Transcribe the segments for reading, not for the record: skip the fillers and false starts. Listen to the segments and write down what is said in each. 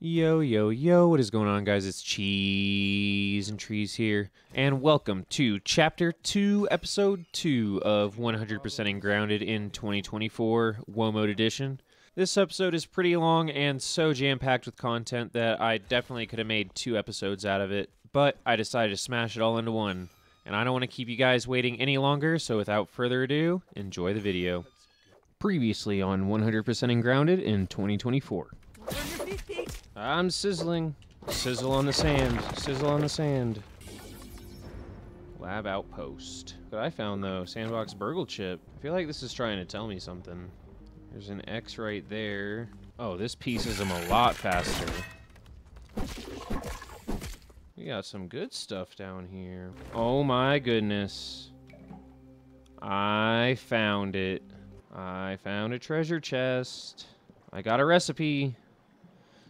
Yo, yo, yo, what is going on, guys? It's Cheese and Trees here, and welcome to Chapter 2, Episode 2 of 100% Grounded in 2024, Woah Mode Edition. This episode is pretty long and so jam-packed with content that I definitely could have made two episodes out of it, but I decided to smash it all into one, and I don't want to keep you guys waiting any longer, so without further ado, enjoy the video. Previously on 100% Grounded in 2024. I'm sizzling. Sizzle on the sand. Sizzle on the sand. Lab outpost. What I found, though, sandbox Burgl Chip. I feel like this is trying to tell me something. There's an X right there. Oh, this pieces them a lot faster. We got some good stuff down here. Oh my goodness. I found it. I found a treasure chest. I got a recipe.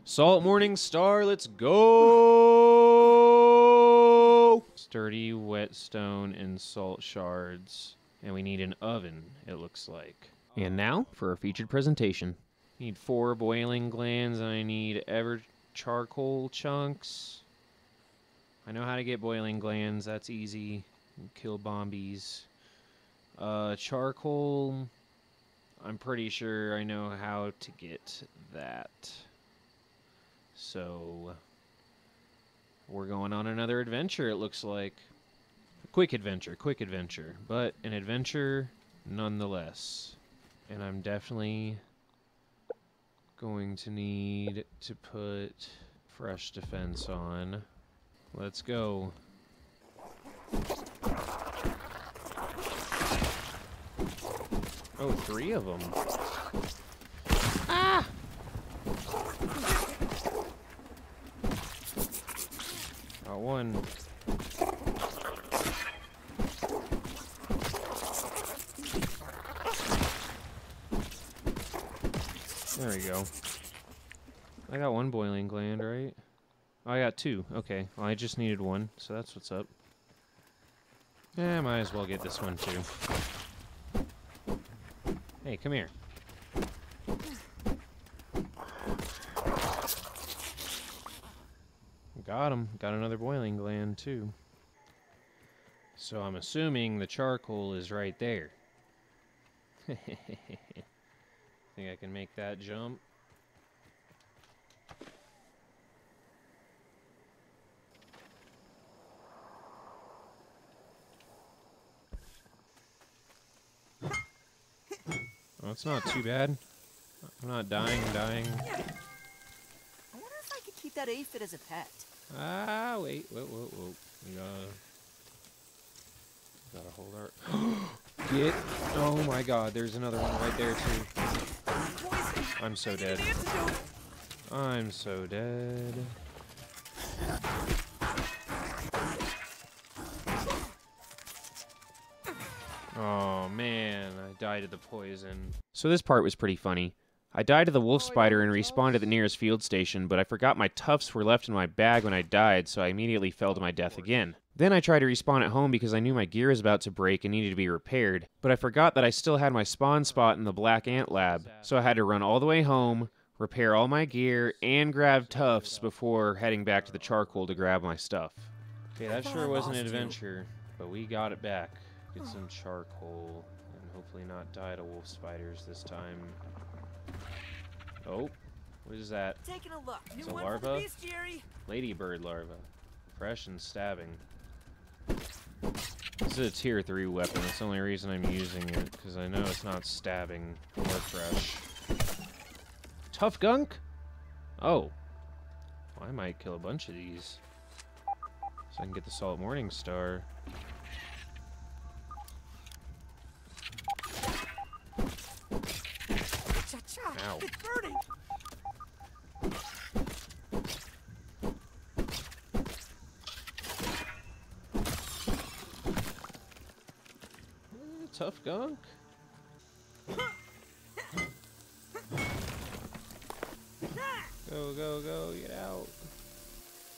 Salt Morning Star, let's go! Sturdy, whetstone, and salt shards. And we need an oven, it looks like. And now for our featured presentation. I need 4 boiling glands, and I need ever charcoal chunks. I know how to get boiling glands, that's easy. Kill bombies. Charcoal, I'm pretty sure I know how to get that. So, we're going on another adventure, it looks like. A quick adventure, but an adventure nonetheless. And I'm definitely going to need to put fresh defense on. Let's go. Oh, 3 of them. Ah! Got one. There we go. I got 1 boiling gland, right? Oh, I got 2. Okay. Well, I just needed 1, so that's what's up. Eh, might as well get this one, too. Hey, come here. Got him. Got another boiling gland, too. So I'm assuming the charcoal is right there. Think I can make that jump? Well, it's not too bad. I'm not dying. I wonder if I could keep that aphid as a pet. Ah, wait, whoa. We gotta hold our... Get... Oh my god, there's another one right there, too. I'm so dead. Oh man, I died of the poison. So this part was pretty funny. I died to the wolf spider and respawned at the nearest field station, but I forgot my tufts were left in my bag when I died, so I immediately fell to my death again. Then I tried to respawn at home because I knew my gear was about to break and needed to be repaired, but I forgot that I still had my spawn spot in the black ant lab, so I had to run all the way home, repair all my gear, and grab tufts before heading back to the charcoal to grab my stuff. Okay, that sure was an adventure, but we got it back. Get some charcoal, and hopefully not die to wolf spiders this time. Oh, what is that? Taking a look. It's a larva? Ladybird larva. Fresh and stabbing. This is a tier 3 weapon. That's the only reason I'm using it, because I know it's not stabbing or fresh. Tough gunk? Oh. Well, I might kill a bunch of these. So I can get the Salt Morning Star. Ow. It's burning. Tough gunk. Go, get out.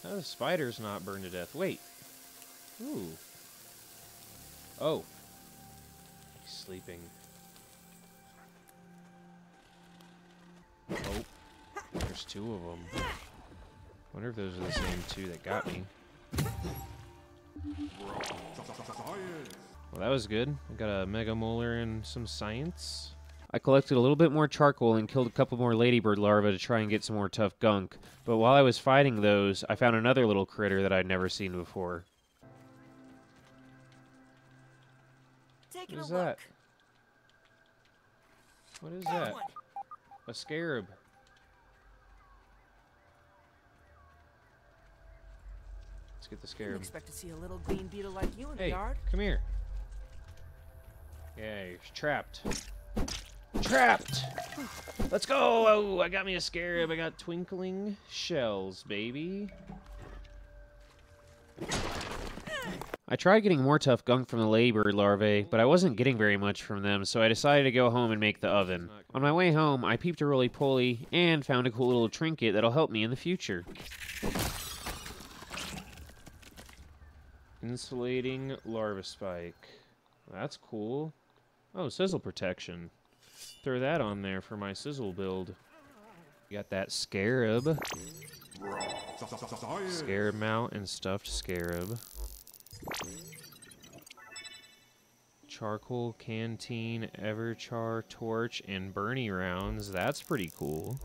Now the spider's not burned to death. Wait. Ooh. Oh. He's sleeping. There's 2 of them. Wonder if those are the same two that got me. Well, that was good. I got a mega molar and some science. I collected a little bit more charcoal and killed a couple more ladybird larvae to try and get some more tough gunk. But while I was fighting those, I found another little critter that I'd never seen before. What is that? What is that? A scarab. Let's get the scarab. Didn't expect to see a little green beetle like you in the yard. Hey, come here. Yeah, you're trapped. Trapped! Let's go! Oh, I got me a scarab. I got twinkling shells, baby. I tried getting more tough gunk from the ladybird larvae, but I wasn't getting very much from them, so I decided to go home and make the oven. On my way home, I peeped a roly-poly and found a cool little trinket that'll help me in the future. Insulating larva spike. That's cool. Oh, sizzle protection. Throw that on there for my sizzle build. Got that scarab. Scarab mount and stuffed scarab. Charcoal, canteen, everchar, torch, and Bernie rounds. That's pretty cool.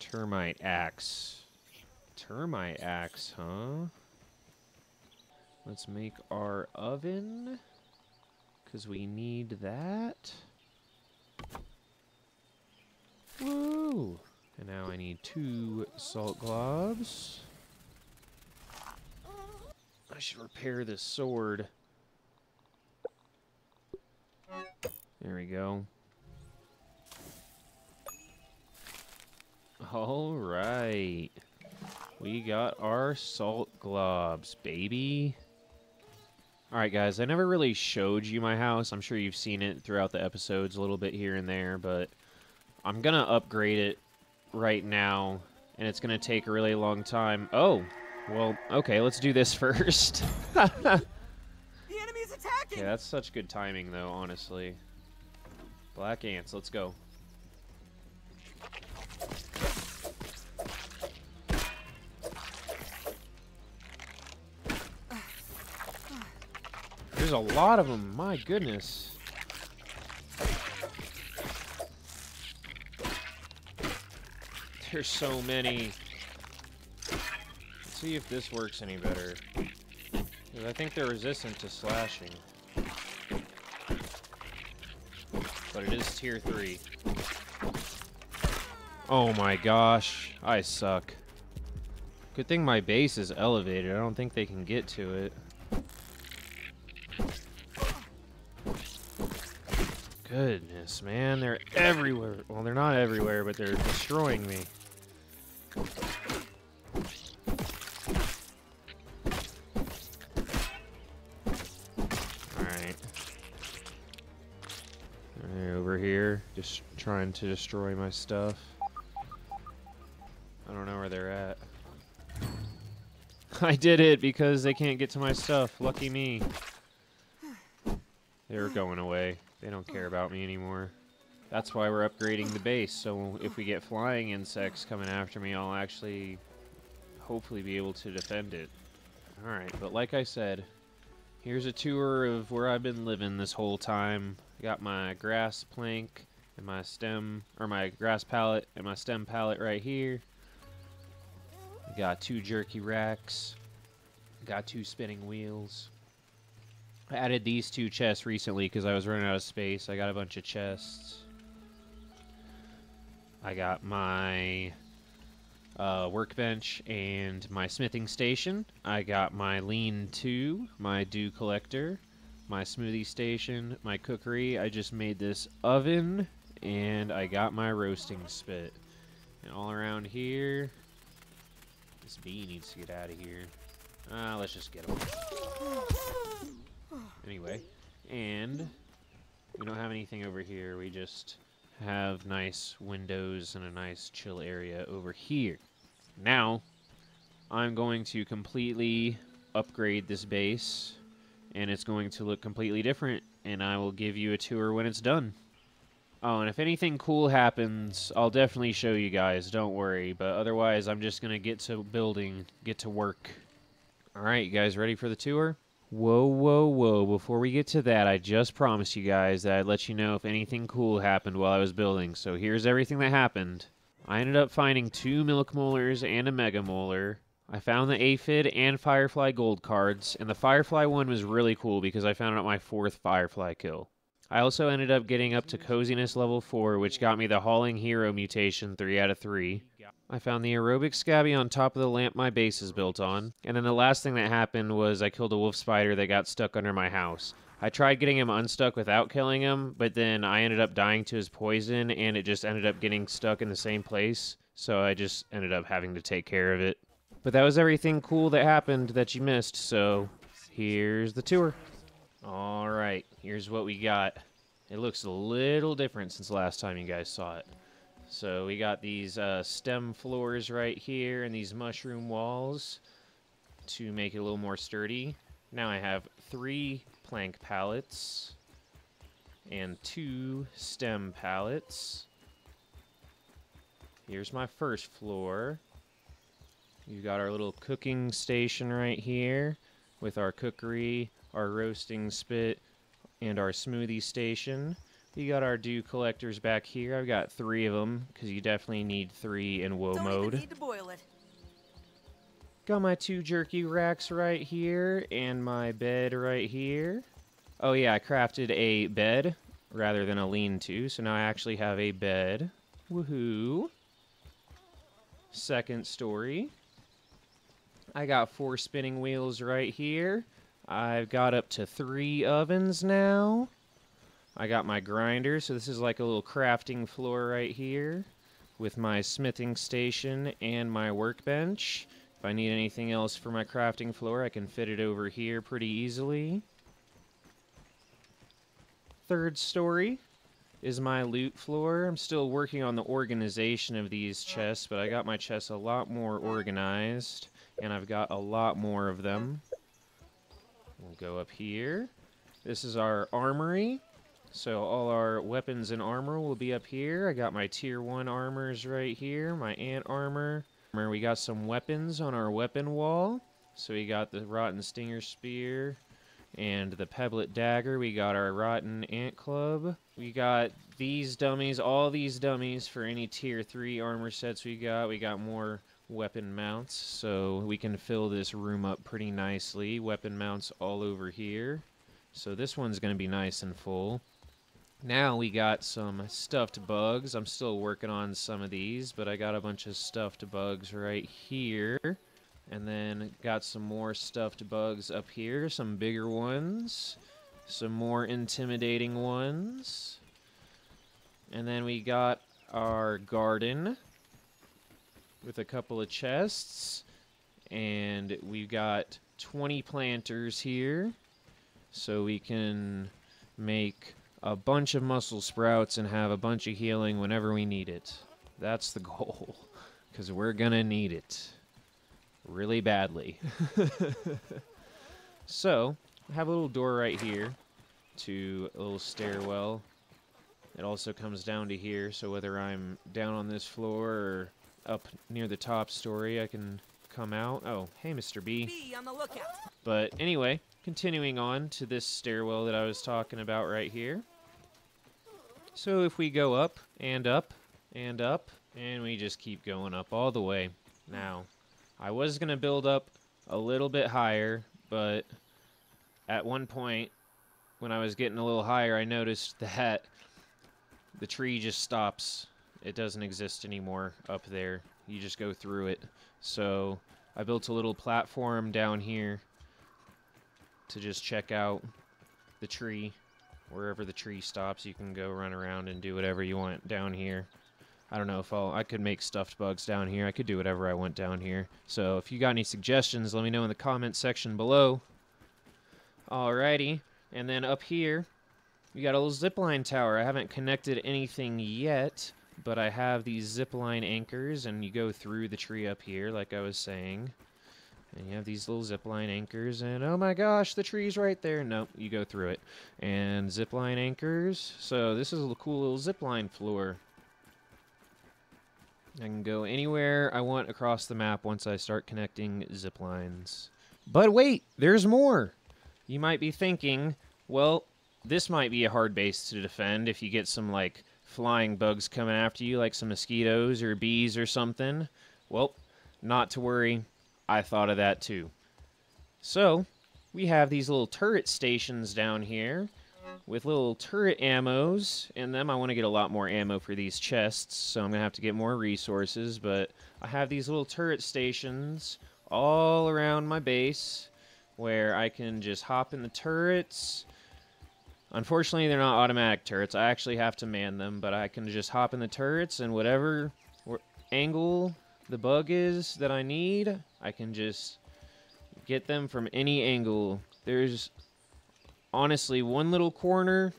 Termite axe. Termite axe, huh? Let's make our oven, because we need that. Woo! And now I need 2 salt globs. I should repair this sword. There we go. Alright. We got our salt globs, baby. Alright guys, I never really showed you my house. I'm sure you've seen it throughout the episodes a little bit here and there, but I'm gonna upgrade it right now, and it's gonna take a really long time. Oh! Well, okay, let's do this first. The enemy's attacking! Yeah, that's such good timing, though, honestly. Black ants, let's go. There's a lot of them, my goodness. There's so many. See if this works any better. I think they're resistant to slashing. But it is tier 3. Oh my gosh, I suck. Good thing my base is elevated. I don't think they can get to it. Goodness, man, they're everywhere. Well, they're not everywhere, but they're destroying me. Just trying to destroy my stuff. I don't know where they're at. I did it because they can't get to my stuff. Lucky me. They're going away. They don't care about me anymore. That's why we're upgrading the base, so if we get flying insects coming after me, I'll actually hopefully be able to defend it. Alright, but like I said, here's a tour of where I've been living this whole time. Got my grass plank and my stem, or my grass pallet and my stem pallet right here. Got 2 jerky racks. Got 2 spinning wheels. I added these 2 chests recently because I was running out of space. I got a bunch of chests. I got my workbench and my smithing station. I got my lean-to, my dew collector, my smoothie station, my cookery. I just made this oven, and I got my roasting spit. And all around here, this bee needs to get out of here. Let's just get him. Anyway, and we don't have anything over here. We just have nice windows and a nice chill area over here. Now, I'm going to completely upgrade this base, and it's going to look completely different, and I will give you a tour when it's done. Oh, and if anything cool happens, I'll definitely show you guys, don't worry. But otherwise, I'm just going to get to building, get to work. All right, you guys ready for the tour? Whoa, whoa, whoa. Before we get to that, I just promised you guys that I'd let you know if anything cool happened while I was building. So here's everything that happened. I ended up finding 2 milk molars and a mega molar. I found the aphid and firefly gold cards, and the firefly one was really cool because I found out my 4th firefly kill. I also ended up getting up to coziness level 4, which got me the hauling hero mutation 3 out of 3. I found the aerobic scabby on top of the lamp my base is built on, and then the last thing that happened was I killed a wolf spider that got stuck under my house. I tried getting him unstuck without killing him, but then I ended up dying to his poison, and it just ended up getting stuck in the same place, so I just ended up having to take care of it. But that was everything cool that happened that you missed, so here's the tour. Alright, here's what we got. It looks a little different since last time you guys saw it. So we got these stem floors right here and these mushroom walls to make it a little more sturdy. Now I have 3 plank pallets and 2 stem pallets. Here's my first floor. You've got our little cooking station right here with our cookery, our roasting spit, and our smoothie station. You got our dew collectors back here. I've got 3 of them, because you definitely need 3 in Woah Mode. Don't even need to boil it. Got my 2 jerky racks right here, and my bed right here. Oh yeah, I crafted a bed rather than a lean-to, so now I actually have a bed. Woohoo! Second story. I got 4 spinning wheels right here. I've got up to 3 ovens now. I got my grinder, so this is like a little crafting floor right here with my smithing station and my workbench. If I need anything else for my crafting floor, I can fit it over here pretty easily. Third story is my loot floor. I'm still working on the organization of these chests, but I got my chests a lot more organized, and I've got a lot more of them. We'll go up here. This is our armory. So all our weapons and armor will be up here. I got my tier 1 armors right here, my ant armor. We got some weapons on our weapon wall. So we got the rotten stinger spear and the pebblet dagger. We got our rotten ant club. We got these dummies, all these dummies for any tier 3 armor sets we got. We got more weapon mounts, so we can fill this room up pretty nicely. Weapon mounts all over here, so this one's gonna be nice and full. Now we got some stuffed bugs. I'm still working on some of these, but I got a bunch of stuffed bugs right here, and then got some more stuffed bugs up here, some bigger ones, some more intimidating ones, and then we got our garden with a couple of chests, and we've got 20 planters here, so we can make a bunch of muscle sprouts and have a bunch of healing whenever we need it. That's the goal, because we're gonna need it really badly. So I have a little door right here to a little stairwell. It also comes down to here, so whether I'm down on this floor or up near the top story, I can come out. Oh, hey, Mr. B. Be on the lookout. But anyway, continuing on to this stairwell that I was talking about right here. So if we go up and up and up, and we just keep going up all the way. Now, I was going to build up a little bit higher, but at one point when I was getting a little higher, I noticed that the tree just stops. It doesn't exist anymore up there. You just go through it. So I built a little platform down here to just check out the tree. Wherever the tree stops, you can go run around and do whatever you want down here. I don't know if I could make stuffed bugs down here. I could do whatever I want down here. So if you got any suggestions, let me know in the comment section below. Alrighty. And then up here, we got a little zipline tower. I haven't connected anything yet, but I have these zipline anchors, and you go through the tree up here, like I was saying. And you have these little zipline anchors, and oh my gosh, the tree's right there. Nope, you go through it. And zipline anchors. So this is a cool little zipline floor. I can go anywhere I want across the map once I start connecting zip lines. But wait, there's more! You might be thinking, well, this might be a hard base to defend if you get some, like, flying bugs coming after you, like some mosquitoes or bees or something. Well, not to worry. I thought of that, too. So, we have these little turret stations down here with little turret ammos in them. I want to get a lot more ammo for these chests, so I'm going to have to get more resources, but I have these little turret stations all around my base where I can just hop in the turrets. Unfortunately, they're not automatic turrets. I actually have to man them, but I can just hop in the turrets and whatever angle the bug is that I need, I can just get them from any angle. There's honestly one little corner,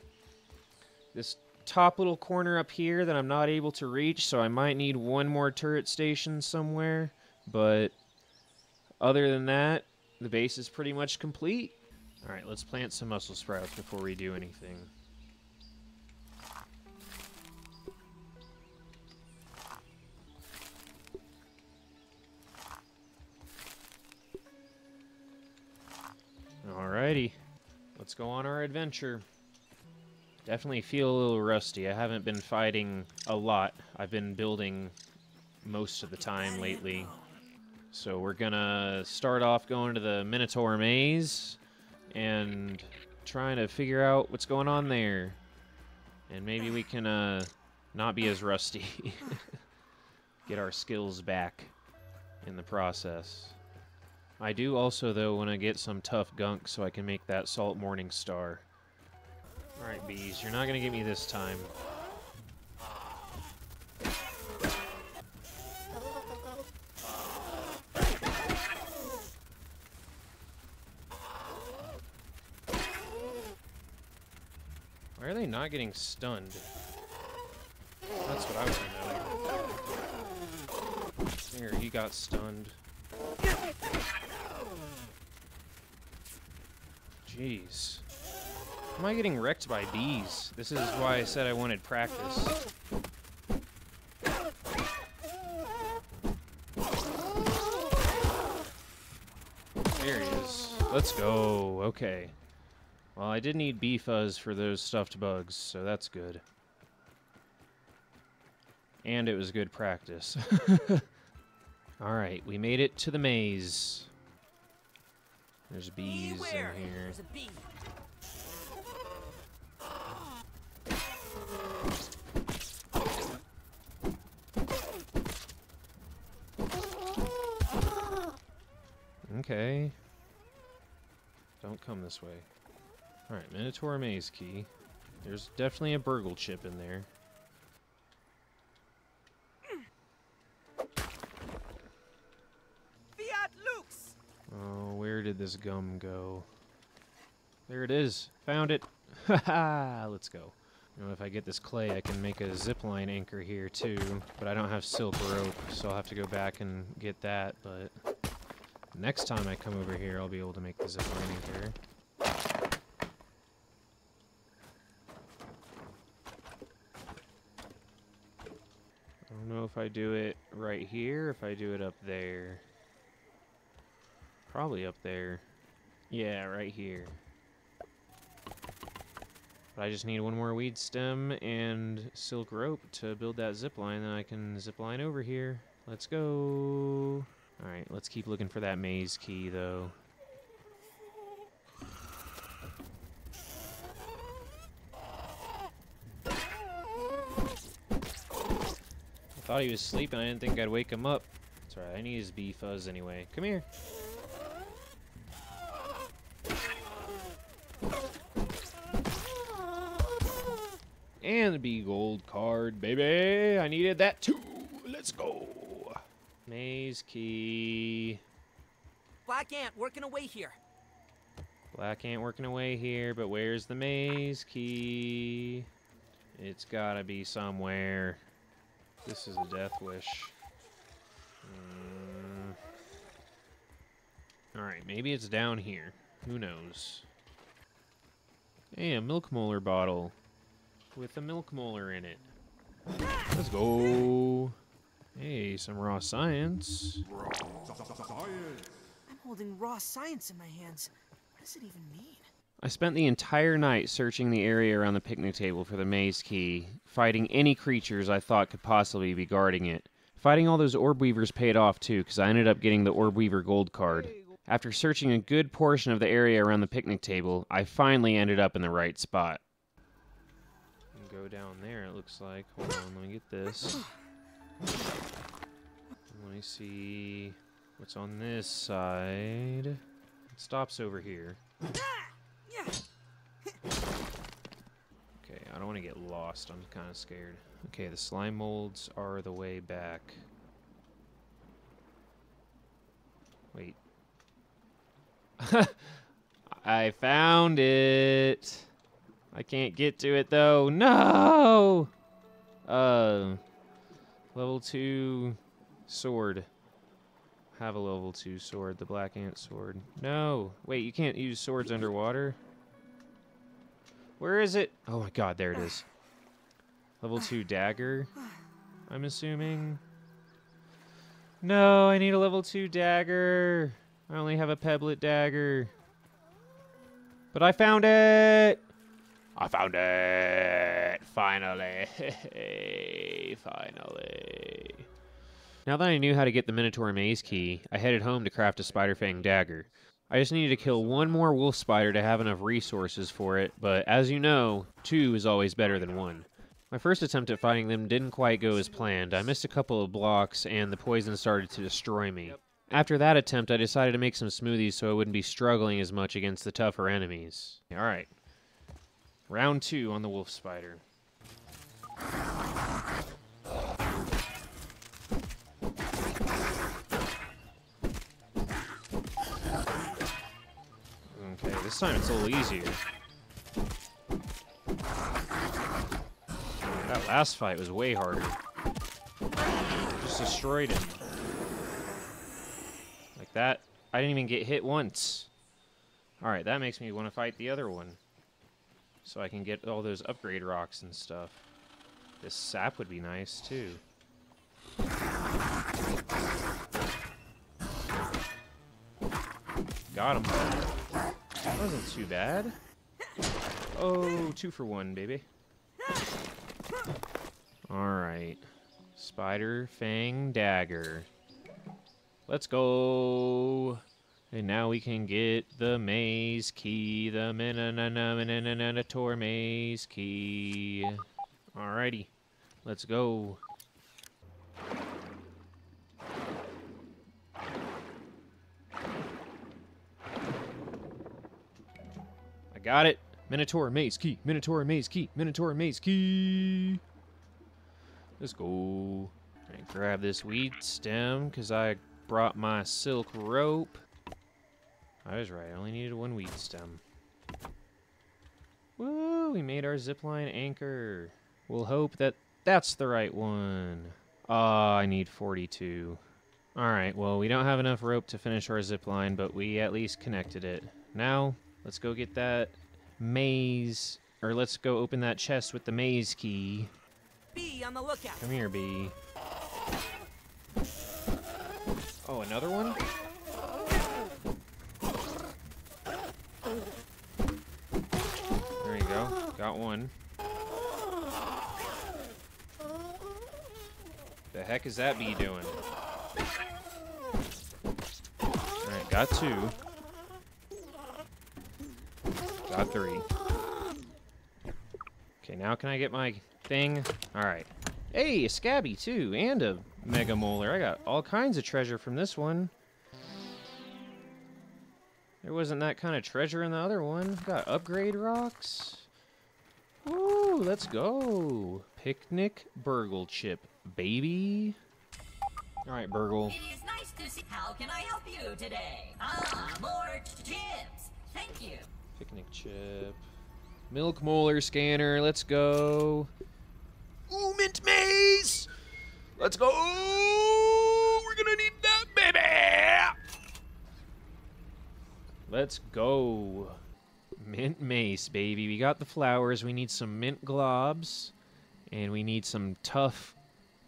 this top little corner up here that I'm not able to reach, so I might need one more turret station somewhere, but other than that, the base is pretty much complete. All right, let's plant some mussel sprouts before we do anything. Alrighty, let's go on our adventure. Definitely feel a little rusty. I haven't been fighting a lot. I've been building most of the time lately. So we're gonna start off going to the Minotaur Maze and trying to figure out what's going on there. And maybe we can not be as rusty. Get our skills back in the process. I do also, though, want to get some tough gunk so I can make that Salt Morning Star. Alright, bees, you're not going to get me this time. Why are they not getting stunned? That's what I want to know. There, he got stunned. Jeez. Am I getting wrecked by bees? This is why I said I wanted practice. There he is. Let's go. Okay. Well, I did need bee fuzz for those stuffed bugs, so that's good. And it was good practice. Alright, we made it to the maze. There's bees Beware in here. There's a bee. Okay. Don't come this way. Alright, Minotaur Maze key. There's definitely a Burgl chip in there. Fiat Lux! Oh, where did this gum go? There it is. Found it. Haha, let's go. You know, if I get this clay, I can make a zipline anchor here too, but I don't have silk rope, so I'll have to go back and get that, but next time I come over here, I'll be able to make the zipline anchor. I don't know if I do it right here, if I do it up there. Probably up there. Yeah, right here. But I just need one more weed stem and silk rope to build that zipline, then I can zipline over here. Let's go. Alright, let's keep looking for that maze key, though. I thought he was sleeping. I didn't think I'd wake him up. That's alright, I need his bee fuzz anyway. Come here. And the bee gold card, baby. I needed that too. Let's go. Maze key. Black ant working away here. Black ant working away here, but where's the maze key? It's gotta be somewhere. This is a death wish. Alright, maybe it's down here. Who knows? Hey, a milk molar bottle. With a milk molar in it. Let's go. Hey, some raw science. Raw science. I'm holding raw science in my hands. What does it even mean? I spent the entire night searching the area around the picnic table for the maze key, fighting any creatures I thought could possibly be guarding it. Fighting all those orb weavers paid off too, because I ended up getting the orb weaver gold card. After searching a good portion of the area around the picnic table, I finally ended up in the right spot. Go down there, it looks like. Hold on, let me get this. Let me see what's on this side. It stops over here. Okay, I don't want to get lost. I'm kind of scared. Okay, the slime molds are the way back. Wait. I found it! I can't get to it though. No! Level 2 sword. Have a level 2 sword, the black ant sword. No! Wait, you can't use swords underwater? Where is it? Oh my god, there it is. Level 2 dagger, I'm assuming. No, I need a level 2 dagger. I only have a pebblet dagger. But I found it! I found it! Finally! Finally! Now that I knew how to get the Minotaur Maze key, I headed home to craft a Spider Fang Dagger. I just needed to kill one more wolf spider to have enough resources for it, but as you know, 2 is always better than 1. My first attempt at fighting them didn't quite go as planned. I missed a couple of blocks, and the poison started to destroy me. After that attempt, I decided to make some smoothies so I wouldn't be struggling as much against the tougher enemies. Alright. Round 2 on the wolf spider. Okay, this time it's a little easier. That last fight was way harder. Just destroyed him. Like that. I didn't even get hit once. Alright, that makes me want to fight the other one. So I can get all those upgrade rocks and stuff. This sap would be nice, too. Got him. That wasn't too bad. Oh, 2 for 1, baby. Alright. Spider Fang Dagger. Let's go! And now we can get the maze key, the Minotaur Maze key. Alrighty, let's go. I got it. Minotaur Maze key, Minotaur Maze key, Minotaur Maze key. Let's go. And grab this weed stem, because I brought my silk rope. I was right, I only needed one weed stem. Woo, we made our zipline anchor. We'll hope that that's the right one. Ah, I need 42. Alright, well, we don't have enough rope to finish our zipline, but we at least connected it. Now, let's go get that maze, or let's go open that chest with the maze key. Bee on the lookout. Come here, bee. Oh, another one? Got one. The heck is that bee doing? Alright, got 2. Got 3. Okay, now can I get my thing? Alright. Hey, a scabby too, and a mega molar. I got all kinds of treasure from this one. There wasn't that kind of treasure in the other one. Got upgrade rocks. Ooh, let's go. Picnic Burgl Chip, baby. All right, Burgl. It is nice to see. How can I help you today? Ah, more chips. Thank you. Picnic chip. Milk molar scanner. Let's go. Ooh, mint maze. Let's go. We're gonna need that, baby. Let's go. Mint Mace, baby. We got the flowers. We need some mint globs. And we need some tough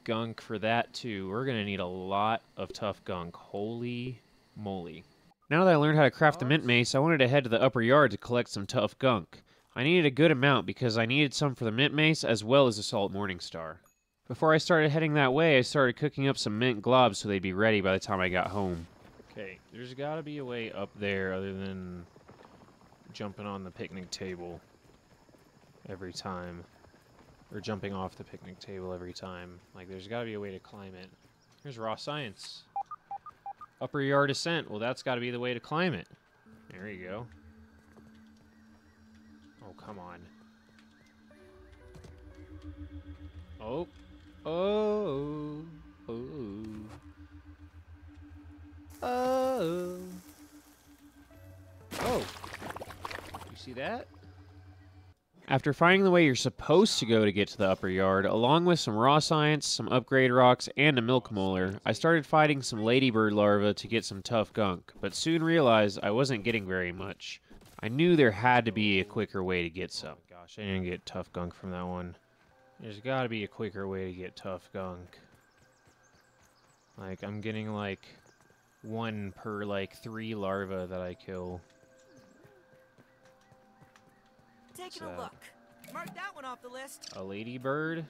gunk for that, too. We're going to need a lot of tough gunk. Holy moly. Now that I learned how to craft the Mint Mace, I wanted to head to the upper yard to collect some tough gunk. I needed a good amount because I needed some for the Mint Mace as well as the Salt Morning Star. Before I started heading that way, I started cooking up some mint globs so they'd be ready by the time I got home. Okay, there's got to be a way up there other than jumping on the picnic table every time. Or jumping off the picnic table every time. Like, there's got to be a way to climb it. Here's raw science. Upper yard ascent. Well, that's got to be the way to climb it. There you go. Oh, come on. Oh. Oh. Oh. Oh. Oh. You see that? After finding the way you're supposed to go to get to the upper yard, along with some raw science, some upgrade rocks, and a milk molar, I started fighting some ladybird larvae to get some tough gunk, but soon realized I wasn't getting very much. I knew there had to be a quicker way to get some. Oh gosh, I didn't get tough gunk from that one. There's gotta be a quicker way to get tough gunk. Like, I'm getting like one per like 3 larvae that I kill. Taking a look. Mark that one off the list. A ladybird.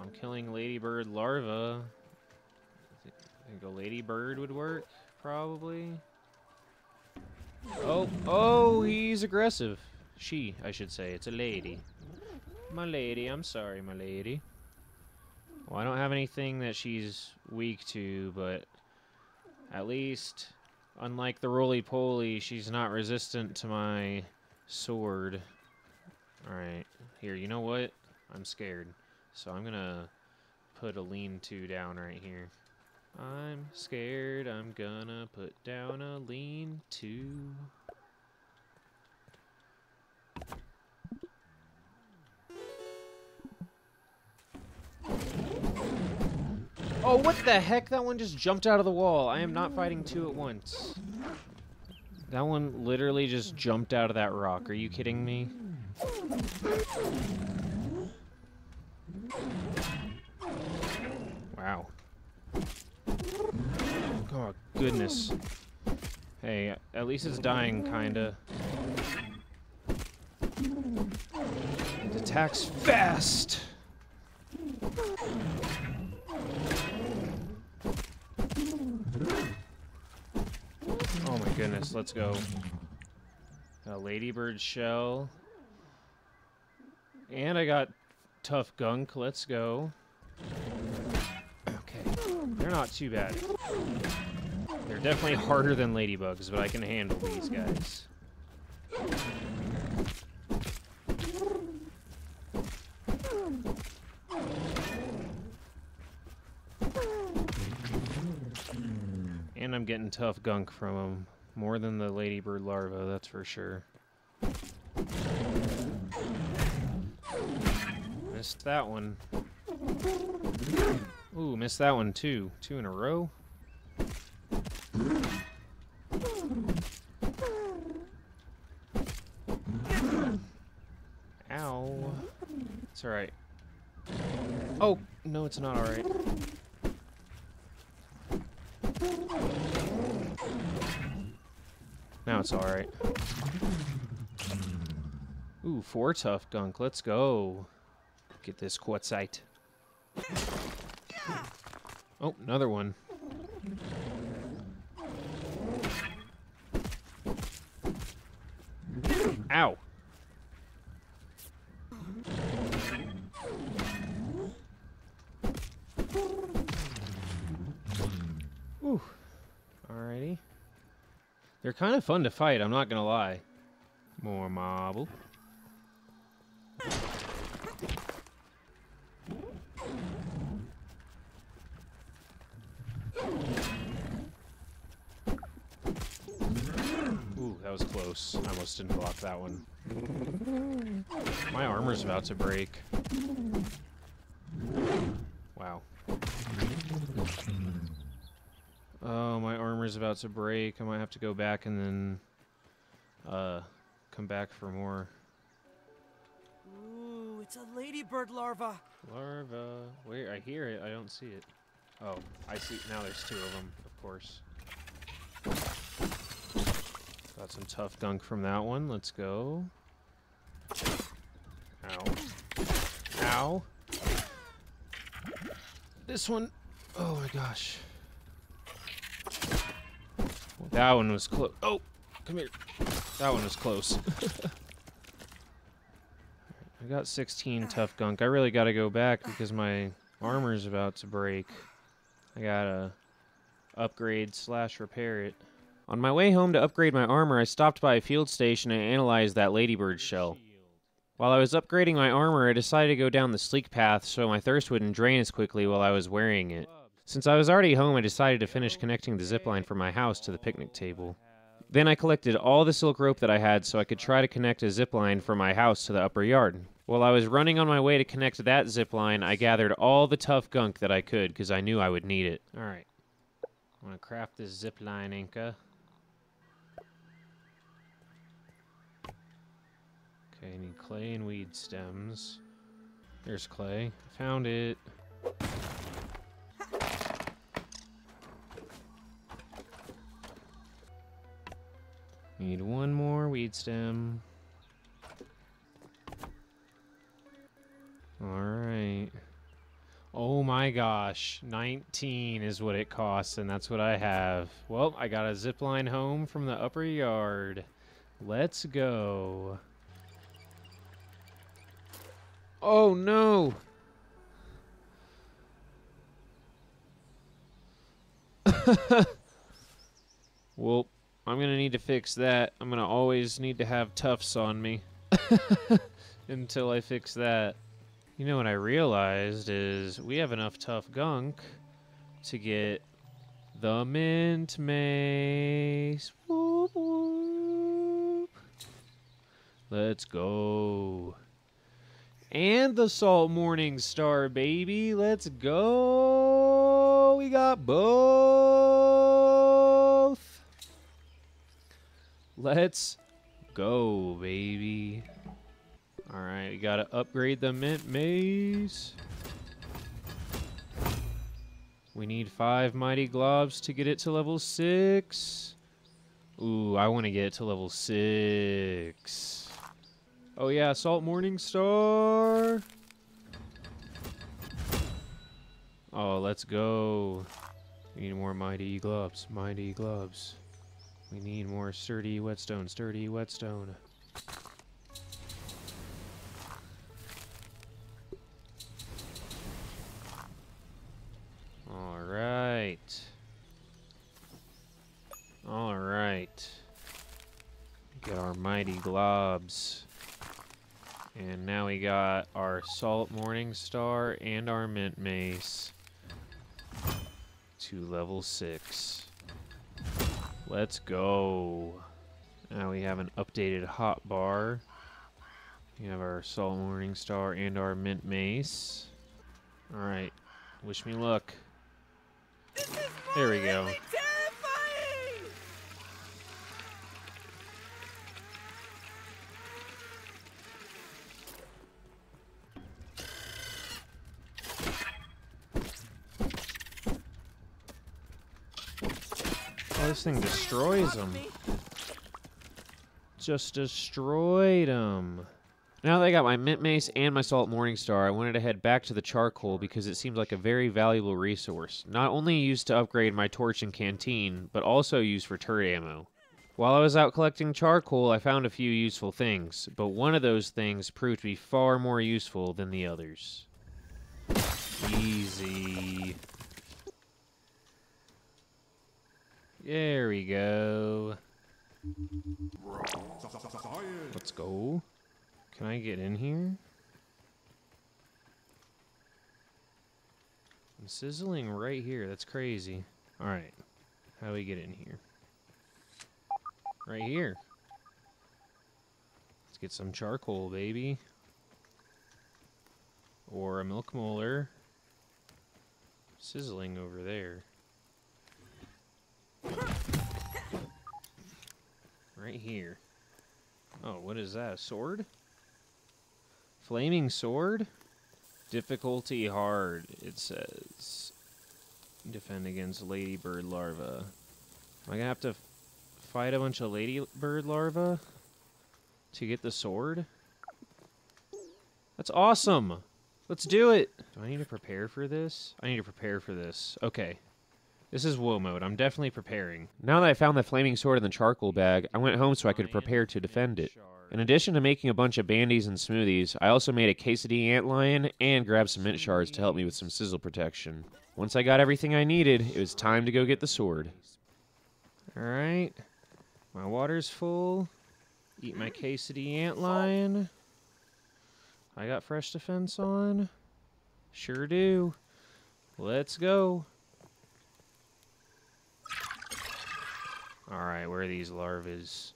I'm killing ladybird larva. I think a ladybird would work, probably. Oh, oh, he's aggressive. She, I should say. It's a lady. My lady, I'm sorry, my lady. Well, I don't have anything that she's weak to, but at least, unlike the roly-poly, she's not resistant to my sword. Alright. Here, you know what? I'm scared. So I'm gonna put a lean-to down right here. I'm scared. I'm gonna put down a lean-to. Oh, what the heck? That one just jumped out of the wall. I am not fighting 2 at once. That one literally just jumped out of that rock. Are you kidding me? Wow. Oh, goodness. Hey, at least it's dying, kinda. It attacks fast! Oh my goodness, let's go. A ladybird shell. And I got tough gunk, let's go. Okay, they're not too bad. They're definitely harder than ladybugs, but I can handle these guys. And I'm getting tough gunk from them. More than the ladybird larva, that's for sure. Missed that one. Ooh, missed that one too. 2 in a row. Ow. It's alright. Oh, no, it's not alright. Now it's alright. Ooh, 4 tough gunk. Let's go. Get this quartzite. Oh, another one. Ow. Ooh. Alrighty. They're kind of fun to fight, I'm not gonna lie. More marble. Ooh, that was close. I almost didn't block that one. My armor's about to break. Wow. Oh, my armor's about to break. I might have to go back and then come back for more. Ooh, it's a ladybird larva. Larva. Wait, I hear it. I don't see it. Oh, I see. Now there's two of them, of course. Got some tough gunk from that one. Let's go. Ow. Ow. This one. Oh my gosh. That one was close. Oh, come here. That one was close. I got 16 tough gunk. I really got to go back because my armor's about to break. I got to upgrade / repair it. On my way home to upgrade my armor, I stopped by a field station and analyzed that ladybird shell. While I was upgrading my armor, I decided to go down the sleek path so my thirst wouldn't drain as quickly while I was wearing it. Since I was already home, I decided to finish connecting the zipline from my house to the picnic table. Then I collected all the silk rope that I had so I could try to connect a zipline from my house to the upper yard. While I was running on my way to connect that zipline, I gathered all the tough gunk that I could because I knew I would need it. Alright. I'm gonna craft this zipline, Inca. Okay, I need clay and weed stems. There's clay. Found it. Need one more weed stem. Alright. Oh my gosh. 19 is what it costs, and that's what I have. Well, I got a zipline home from the upper yard. Let's go. Oh no! Well, I'm gonna need to fix that. I'm gonna always need to have tufts on me until I fix that. You know what I realized is we have enough tough gunk to get the Mint Mace. Whoop, whoop. Let's go. And the Salt Morning Star, baby. Let's go. We got both. Let's go, baby. All right, we got to upgrade the Mint Maze. We need 5 Mighty Globs to get it to level 6. Ooh, I want to get it to level 6. Oh yeah, Salt Morning Star. Oh, let's go. We need more mighty gloves, mighty gloves. We need more sturdy whetstone, sturdy whetstone. All right. All right. Get our mighty globs. And now we got our Salt Morning Star and our Mint Mace to level 6. Let's go. Now we have an updated hot bar. We have our Salt Morning Star and our Mint Mace. Alright. Wish me luck. There we go. This thing destroys them. Just destroyed them. Now that I got my Mint Mace and my Salt Morning Star, I wanted to head back to the charcoal because it seems like a very valuable resource. Not only used to upgrade my torch and canteen, but also used for turret ammo. While I was out collecting charcoal, I found a few useful things, but one of those things proved to be far more useful than the others. Easy. There we go. Let's go. Can I get in here? I'm sizzling right here. That's crazy. Alright. How do we get in here? Right here. Let's get some charcoal, baby. Or a milk molar. Sizzling over there. Right here. is that? A sword? Flaming sword? Difficulty hard, it says. Defend against ladybird larva. Am I going to have to fight a bunch of ladybird larva to get the sword? That's awesome! Let's do it! Do I need to prepare for this? I need to prepare for this. Okay. This is Woah Mode. I'm definitely preparing. Now that I found the flaming sword in the charcoal bag, I went home so I could prepare to defend it. In addition to making a bunch of bandies and smoothies, I also made a quesadilla antlion and grabbed some mint shards to help me with some sizzle protection. Once I got everything I needed, it was time to go get the sword. Alright. My water's full. Eat my quesadilla antlion. I got fresh defense on. Sure do. Let's go. Alright, where are these larvas?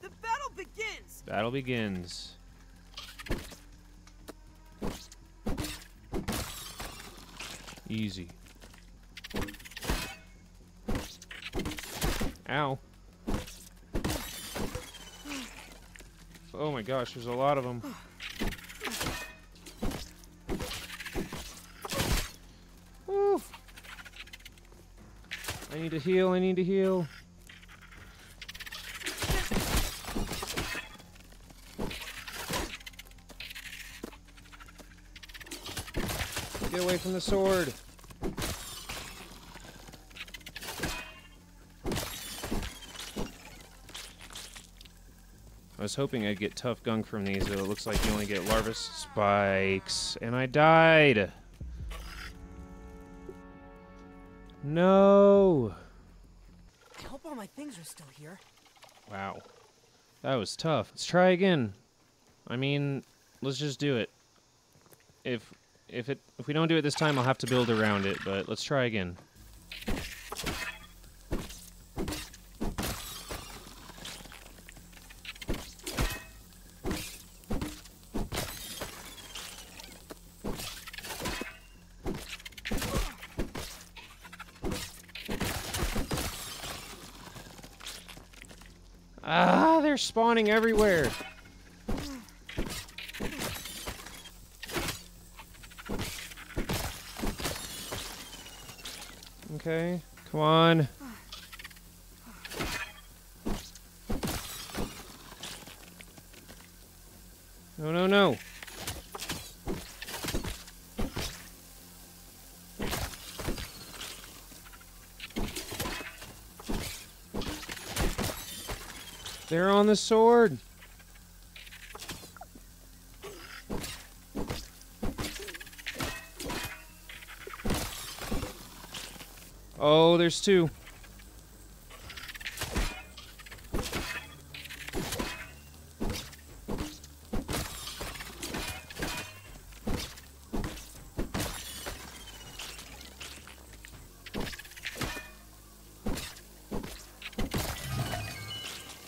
The battle begins! Battle begins. Easy. Ow. Oh my gosh, there's a lot of them. Woo. I need to heal, I need to heal. Get away from the sword. I was hoping I'd get tough gunk from these, but it looks like you only get larva spikes. And I died! No! I hope all my things are still here. Wow. That was tough. Let's try again. I mean, let's just do it. If we don't do it this time, I'll have to build around it, but let's try again. Ah, they're spawning everywhere. Okay, come on. No, no, no. They're on the sword. Oh, there's two.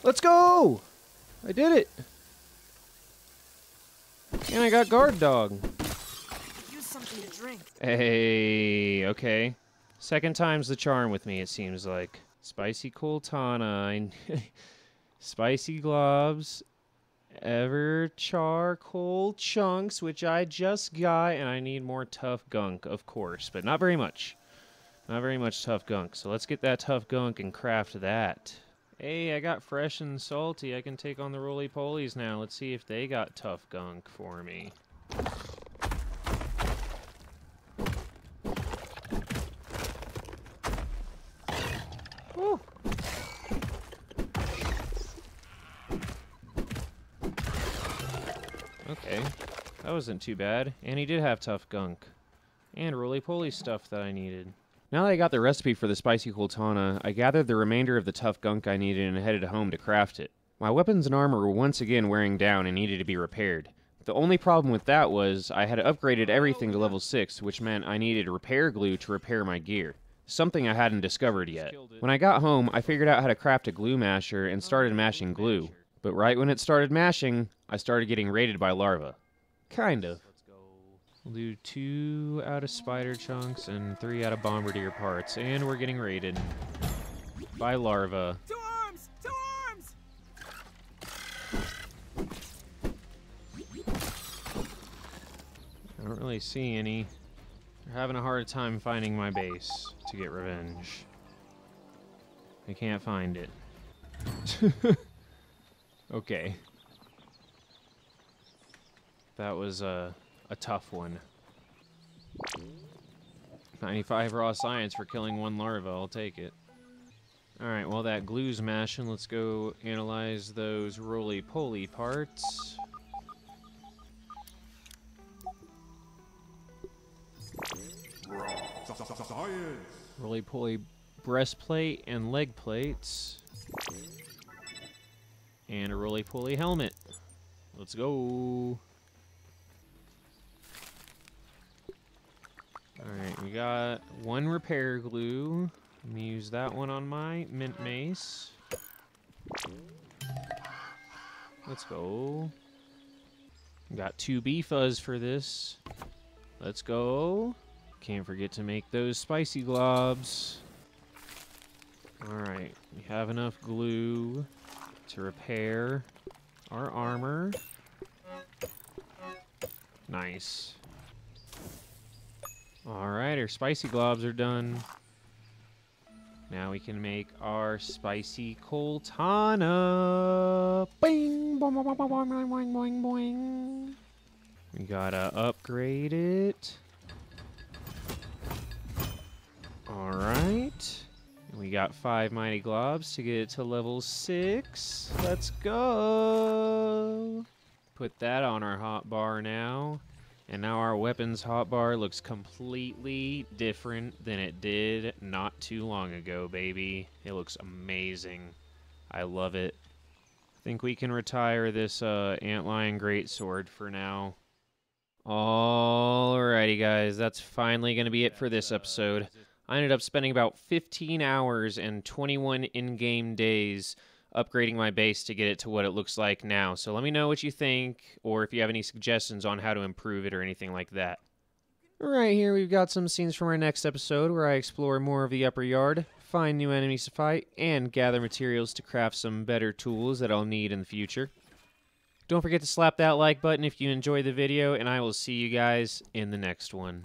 Let's go! I did it! And I got guard dog. Use something to drink. Hey, okay. Second time's the charm with me, it seems like. Spicy Coaltana. Spicy globs. Ever charcoal chunks, which I just got, and I need more tough gunk, of course, but not very much. Not very much tough gunk, so let's get that tough gunk and craft that. Hey, I got fresh and salty. I can take on the roly-polies now. Let's see if they got tough gunk for me. Woo. Okay, that wasn't too bad. And he did have tough gunk. And roly-poly stuff that I needed. Now that I got the recipe for the Spicy Coaltana, I gathered the remainder of the tough gunk I needed and headed home to craft it. My weapons and armor were once again wearing down and needed to be repaired. The only problem with that was I had upgraded everything to level 6, which meant I needed repair glue to repair my gear, something I hadn't discovered yet. When I got home, I figured out how to craft a glue masher and started mashing glue. But right when it started mashing, I started getting raided by larvae. Kind of. We'll do 2 out of spider chunks and 3 out of bombardier parts, and we're getting raided by larva. To arms! To arms! I don't really see any. They're having a hard time finding my base to get revenge. They can't find it. Okay. That was a tough one. 95 raw science for killing one larva. I'll take it. Alright, well that glue's mashing. Let's go analyze those roly-poly parts. Roly-poly breastplate and leg plates. And a roly-poly helmet. Let's go. Alright, we got one repair glue. Let me use that one on my Mint Mace. Let's go. Got 2 bee fuzz for this. Let's go. Can't forget to make those spicy globs. Alright, we have enough glue to repair our armor. Nice. Alright, our spicy globs are done. Now we can make our spicy Coaltana. Bing! Boing, boing, boing, boing, boing, boing. We gotta upgrade it. Alright. We got 5 mighty globs to get it to level 6. Let's go! Put that on our hotbar now. And now our weapons hotbar looks completely different than it did not too long ago, baby. It looks amazing. I love it. I think we can retire this Antlion Greatsword for now. Alrighty, guys. That's finally going to be it for this episode. I ended up spending about 15 hours and 21 in-game days upgrading my base to get it to what it looks like now. So let me know what you think, or if you have any suggestions on how to improve it or anything like that. Right here we've got some scenes from our next episode where I explore more of the upper yard, find new enemies to fight, and gather materials to craft some better tools that I'll need in the future. Don't forget to slap that like button if you enjoyed the video, and I will see you guys in the next one.